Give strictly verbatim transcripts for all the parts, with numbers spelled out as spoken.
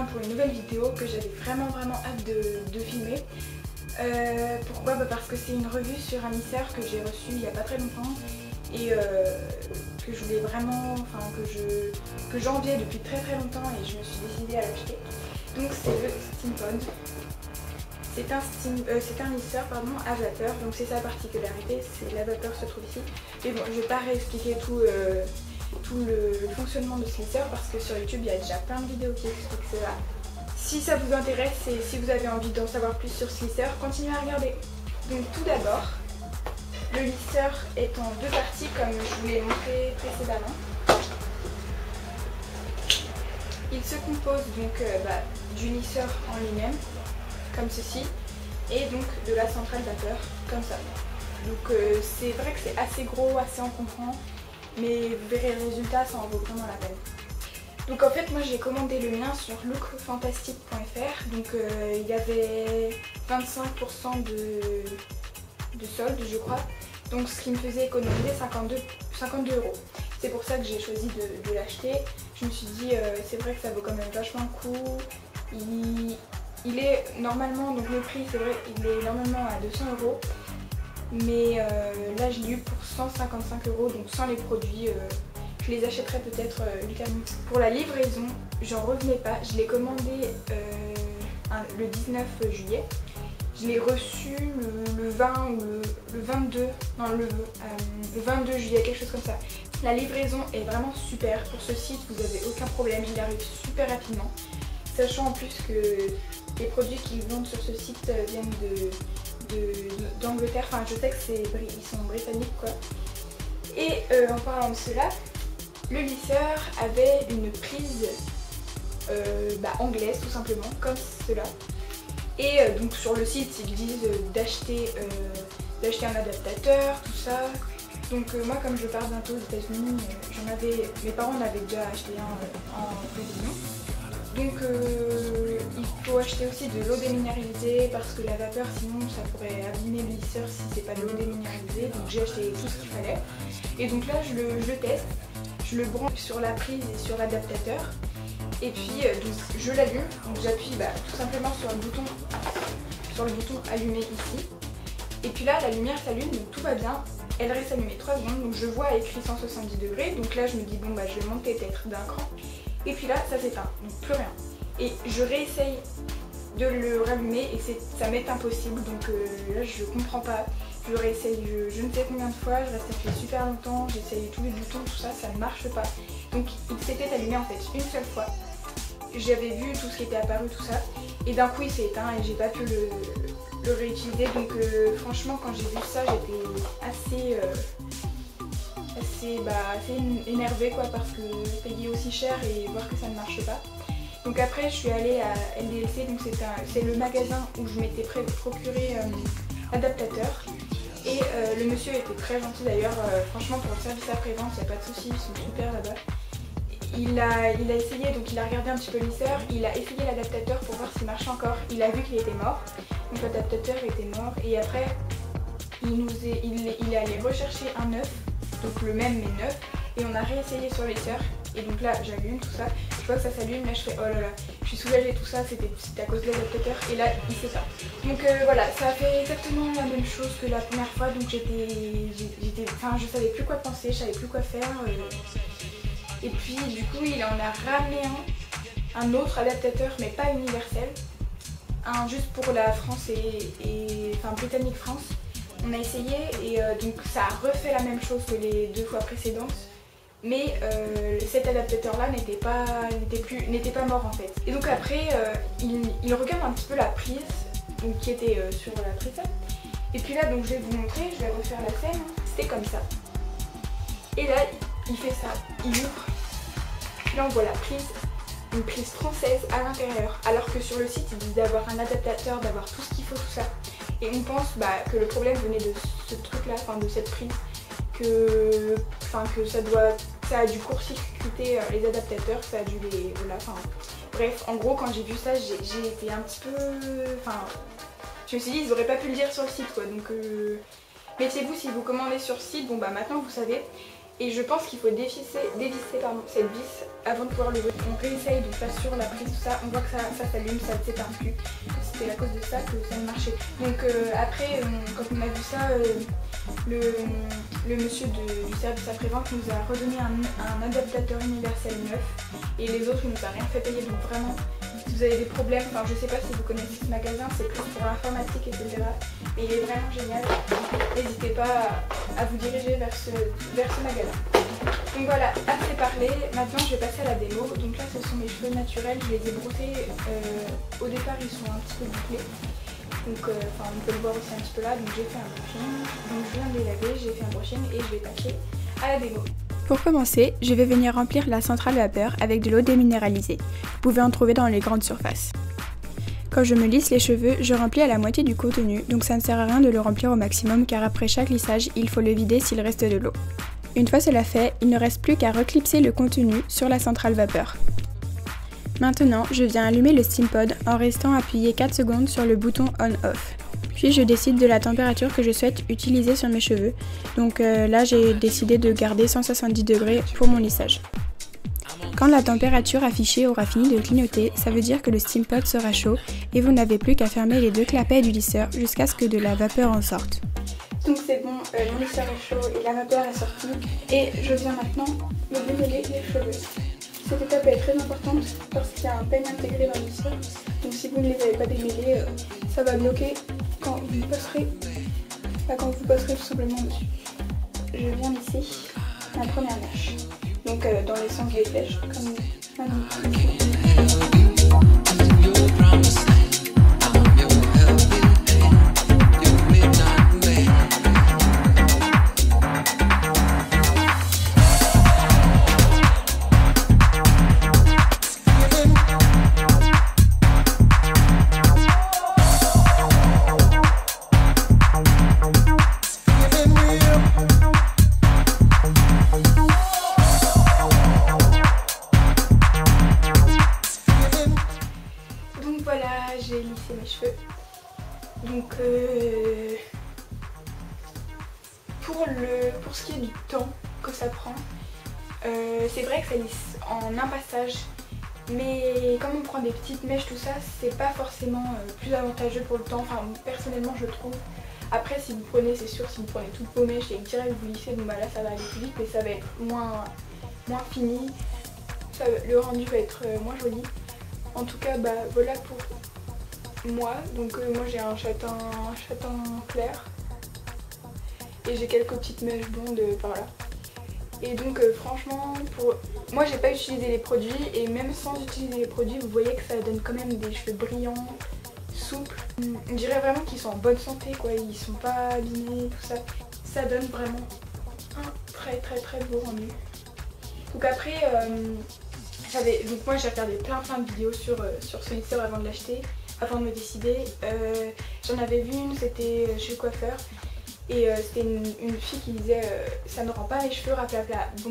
rejoint pour une nouvelle vidéo que j'avais vraiment vraiment hâte de, de filmer. Euh, pourquoi bah parce que c'est une revue sur un émissaire que j'ai reçu il n'y a pas très longtemps et euh, que je voulais vraiment, enfin que je que j'enviais depuis très très longtemps et je me suis décidée à l'acheter. Donc c'est le Steampod. C'est un, steam, euh, c'est un émissaire pardon, à vapeur, donc c'est sa particularité, c'est la vapeur se trouve ici. Mais bon, je ne vais pas réexpliquer tout, euh, tout le, le fonctionnement de ce émissaire parce que sur YouTube il y a déjà plein de vidéos qui expliquent cela. Si ça vous intéresse et si vous avez envie d'en savoir plus sur ce lisseur, continuez à regarder. Donc tout d'abord, le lisseur est en deux parties comme je vous l'ai montré précédemment. Il se compose donc euh, bah, du lisseur en lui-même, comme ceci, et donc de la centrale vapeur, comme ça. Donc euh, c'est vrai que c'est assez gros, assez encombrant, mais vous verrez le résultat, ça en vaut vraiment la peine. Donc en fait moi j'ai commandé le mien sur look fantastic point F R, donc euh, il y avait vingt-cinq pour cent de, de solde je crois, donc ce qui me faisait économiser cinquante-deux euros. C'est pour ça que j'ai choisi de, de l'acheter. Je me suis dit euh, c'est vrai que ça vaut quand même vachement le coup. Il, il est normalement, donc le prix c'est vrai il est normalement à deux cents euros, mais euh, là je l'ai eu pour cent cinquante-cinq euros, donc sans les produits. Euh, Je les achèterai peut-être euh, pour la livraison, j'en revenais pas. Je l'ai commandé euh, un, le dix-neuf juillet. Je l'ai reçu le, le vingt ou le, le vingt-deux. Non, le, euh, le vingt-deux juillet, quelque chose comme ça. La livraison est vraiment super. Pour ce site, vous n'avez aucun problème. Il arrive super rapidement. Sachant en plus que les produits qu'ils vendent sur ce site viennent d'Angleterre. De, de, enfin, je sais qu'ils sont britanniques, quoi. Et euh, en parlant de cela, le lisseur avait une prise euh, bah, anglaise tout simplement, comme cela. Et euh, donc sur le site ils disent euh, d'acheter euh, d'acheter un adaptateur, tout ça. Donc euh, moi comme je pars bientôt aux États-Unis, euh, j'en avais, mes parents en avaient déjà acheté un euh, en prévision. Donc euh, il faut acheter aussi de l'eau déminéralisée parce que la vapeur sinon ça pourrait abîmer le lisseur si c'est pas de l'eau déminéralisée. Donc j'ai acheté tout ce qu'il fallait. Et donc là je le, je le teste. Je le branche sur la prise et sur l'adaptateur et puis euh, donc, je l'allume, donc j'appuie bah, tout simplement sur le bouton sur le bouton allumé ici et puis là la lumière s'allume, donc tout va bien, elle reste allumée trois secondes, donc je vois écrit cent soixante-dix degrés, donc là je me dis bon bah je vais monter peut-être d'un cran et puis là ça s'éteint, donc plus rien, et je réessaye de le rallumer et ça m'est impossible, donc euh, là je comprends pas. Je réessaye je, je ne sais combien de fois, je reste appuyée super longtemps, j'essaye tous les boutons, tout ça, ça ne marche pas. Donc il s'était allumé en fait une seule fois. J'avais vu tout ce qui était apparu, tout ça, et d'un coup il s'est éteint et j'ai pas pu le, le réutiliser. Donc euh, franchement quand j'ai vu ça j'étais assez, euh, assez, bah, assez énervée quoi, parce que payer aussi cher et voir que ça ne marche pas. Donc après je suis allée à L D L C, donc c'est le magasin où je m'étais procuré euh, adaptateur. Et euh, le monsieur était très gentil d'ailleurs, euh, franchement pour le service après-vente, il n'y a pas de soucis, ils sont super là-bas. Il a, il a essayé, donc il a regardé un petit peu l'émissaire, il a essayé l'adaptateur pour voir s'il marchait encore. Il a vu qu'il était mort, donc l'adaptateur était mort. Et après, il, nous est, il, il est allé rechercher un neuf, donc le même mais neuf. Et on a réessayé sur l'émissaire. Et donc là, j'allume tout ça, je vois que ça s'allume, là je fais oh là là, je suis soulagée, tout ça, c'était à cause de l'adaptateur, et là il fait ça. Donc euh, voilà, ça a fait exactement la même chose que la première fois, donc j'étais, enfin je savais plus quoi penser, je savais plus quoi faire. Euh, et puis du coup il en a ramené un, un autre adaptateur, mais pas universel, un juste pour la France et, et enfin Britannique-France. On a essayé, et euh, donc ça a refait la même chose que les deux fois précédentes. Mais euh, cet adaptateur là n'était pas, n'était pas mort en fait. Et donc après euh, il, il regarde un petit peu la prise donc, qui était euh, sur la prise. Et puis là donc je vais vous montrer, je vais refaire la scène, c'était comme ça. Et là il fait ça, il ouvre, puis là on voit la prise, une prise française à l'intérieur. Alors que sur le site ils disent d'avoir un adaptateur, d'avoir tout ce qu'il faut, tout ça. Et on pense bah, que le problème venait de ce truc là, enfin de cette prise. Que, enfin, que ça doit, ça a dû court-circuiter les adaptateurs, ça a dû les, voilà, enfin, bref, en gros quand j'ai vu ça j'ai été un petit peu, enfin, je me suis dit ils auraient pas pu le dire sur le site quoi, donc euh, mettez-vous si vous commandez sur le site, bon bah maintenant vous savez, et je pense qu'il faut dévisser, dévisser pardon, cette vis avant de pouvoir l'ouvrir. On réessaye de faire sur la prise, tout ça, on voit que ça s'allume, ça ne s'éteint plus. C'était à cause de ça que ça ne marchait. Donc euh, après, euh, quand on a vu ça, euh, le, le monsieur de, du service après-vente nous a redonné un, un adaptateur universel neuf et les autres il nous a rien fait payer. Donc vraiment, si vous avez des problèmes, enfin je sais pas si vous connaissez ce magasin, c'est plus pour l'informatique et cetera. Mais il est vraiment génial, n'hésitez pas à vous diriger vers ce, vers ce magasin. Donc voilà, assez parlé, maintenant je vais passer à la démo. Donc là ce sont mes cheveux naturels, je les ai broutés, euh, au départ ils sont un petit peu bouclés. Donc euh, enfin, on peut le voir aussi un petit peu là, donc j'ai fait un brushing, donc je viens de les laver, j'ai fait un brushing et je vais passer à la démo. Pour commencer, je vais venir remplir la centrale vapeur avec de l'eau déminéralisée. Vous pouvez en trouver dans les grandes surfaces. Quand je me lisse les cheveux, je remplis à la moitié du contenu, donc ça ne sert à rien de le remplir au maximum car après chaque lissage, il faut le vider s'il reste de l'eau. Une fois cela fait, il ne reste plus qu'à reclipser le contenu sur la centrale vapeur. Maintenant, je viens allumer le Steampod en restant appuyé quatre secondes sur le bouton on/off. Puis je décide de la température que je souhaite utiliser sur mes cheveux. Donc euh, là j'ai décidé de garder cent soixante-dix degrés pour mon lissage. Quand la température affichée aura fini de clignoter, ça veut dire que le Steampod sera chaud et vous n'avez plus qu'à fermer les deux clapets du lisseur jusqu'à ce que de la vapeur en sorte. Donc c'est bon, euh, mon lisseur est chaud et la vapeur est sortie et je viens maintenant me démêler les cheveux. Cette étape est très importante parce qu'il y a un peigne intégré dans le lisseur, donc si vous ne les avez pas démêlés, ça va bloquer quand vous passerez, enfin, quand vous passerez tout simplement dessus. Je viens ici, la première mèche, donc euh, dans les sens des flèches, comme magnifique. J'ai lissé mes cheveux, donc euh, pour, le, pour ce qui est du temps que ça prend, euh, c'est vrai que ça lisse en un passage, mais comme on prend des petites mèches tout ça, c'est pas forcément euh, plus avantageux pour le temps, enfin personnellement je trouve. Après si vous prenez, c'est sûr, si vous prenez toutes vos mèches et direct vous lissez, donc bah là ça va aller plus vite mais ça va être moins, moins fini, ça, le rendu va être euh, moins joli. En tout cas bah voilà pour moi, donc euh, moi j'ai un châtain, un châtain clair et j'ai quelques petites mèches blondes par là. Et donc euh, franchement, pour moi j'ai pas utilisé les produits et même sans utiliser les produits vous voyez que ça donne quand même des cheveux brillants, souples. On dirait vraiment qu'ils sont en bonne santé quoi, ils sont pas abîmés, tout ça. Ça donne vraiment un très très très beau rendu. Donc après, euh, donc moi j'ai regardé plein plein de vidéos sur, euh, sur ce lisseur avant de l'acheter. Avant de me décider, euh, j'en avais vu une, c'était chez le coiffeur et euh, c'était une, une fille qui disait euh, ça ne rend pas les cheveux raplapla. Bon,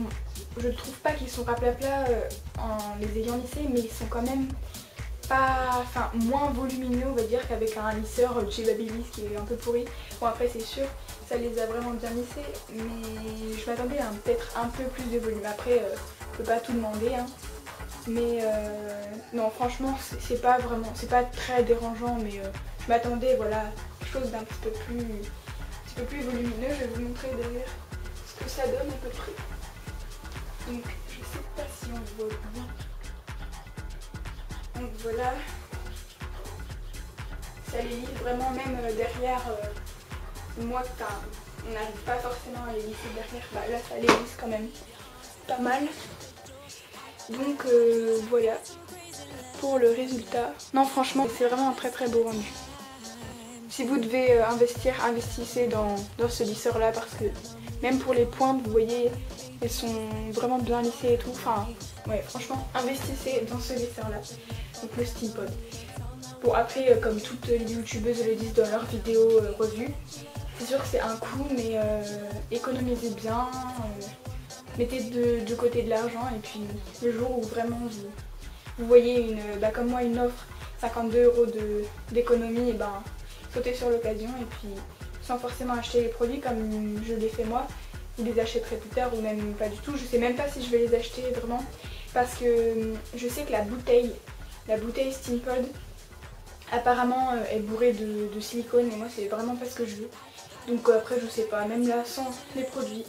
je ne trouve pas qu'ils sont raplapla euh, en les ayant lissés, mais ils sont quand même pas, enfin moins volumineux on va dire qu'avec un lisseur de chez Babyliss qui est un peu pourri. Bon après c'est sûr, ça les a vraiment bien lissés, mais je m'attendais à hein, peut-être un peu plus de volume. Après, euh, on peut pas tout demander hein. Mais euh, non franchement c'est pas vraiment, c'est pas très dérangeant, mais euh, je m'attendais voilà chose d'un petit peu plus un petit peu plus volumineux. Je vais vous montrer derrière ce que ça donne à peu près. Donc je sais pas si on voit bien. Donc voilà, ça les lisse vraiment même derrière. Euh, moi on n'arrive pas forcément à les lisser derrière, bah là ça les lisse quand même pas mal. Donc euh, voilà pour le résultat. Non franchement c'est vraiment un très très beau rendu. Si vous devez euh, investir, investissez dans, dans ce lisseur là parce que même pour les pointes vous voyez elles sont vraiment bien lissées et tout. Enfin ouais franchement investissez dans ce lisseur là. Donc le Steampod. Bon après euh, comme toutes les youtubeuses le disent dans leurs vidéos euh, revues, c'est sûr que c'est un coût mais euh, économisez bien. Euh, Mettez de, de côté de l'argent et puis le jour où vraiment vous, vous voyez une, bah comme moi une offre cinquante-deux euros d'économie, et ben sautez sur l'occasion et puis sans forcément acheter les produits comme je l'ai fait moi, ou les achèterai plus tard ou même pas du tout. Je sais même pas si je vais les acheter vraiment, parce que je sais que la bouteille, la bouteille Steampod apparemment est bourrée de, de silicone et moi c'est vraiment pas ce que je veux. Donc après je sais pas, même là sans les produits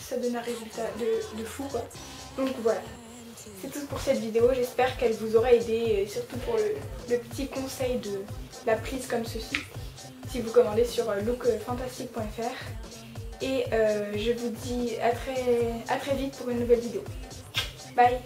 ça donne un résultat de, de fou quoi. Donc voilà, c'est tout pour cette vidéo, j'espère qu'elle vous aura aidé, et surtout pour le, le petit conseil de la prise comme ceci si vous commandez sur look fantastic point F R, et euh, je vous dis à très, à très vite pour une nouvelle vidéo. Bye.